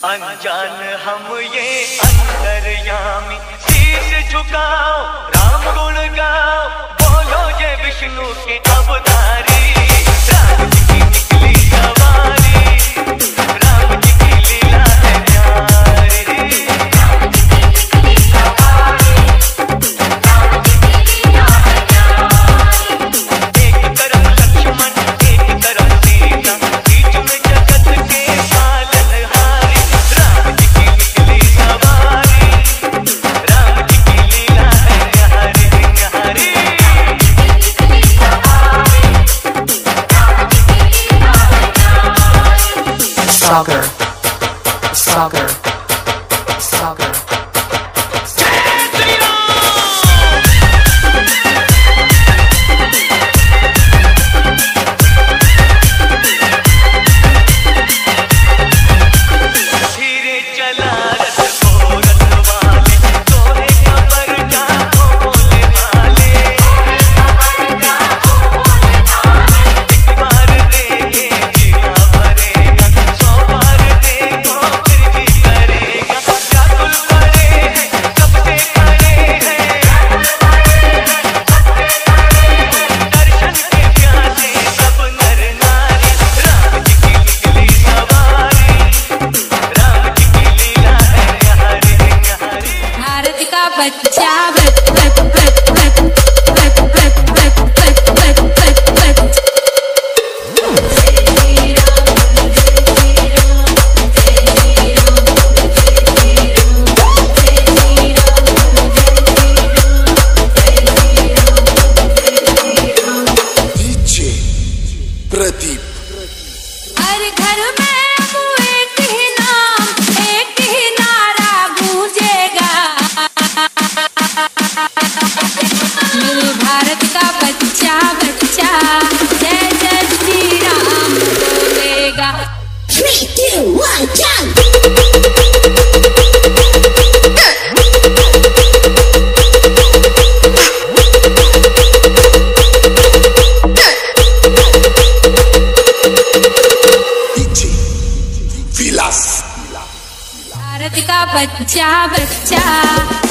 अनजान हम ये अंतर्यामी, शीश झुकाओ राम गुण गाओ, बोलो ये विष्णु के अवतारी। राम जी की निकली सवारी, राम जी की लीला है प्यारी। राम जी की निकली सवारी, राम जी की लीला है प्यारी। एक तरफ लक्ष्मण एक तरफ सीता, बीच में जगत के पालनहारी। राम जी की निकली सवारी, राम जी की लीला है प्यारी प्यारी। राम जी की निकली सवारी, राम जी की लीला है प्यारी। सागर सागर सागर भारत का बच्चा बच्चा।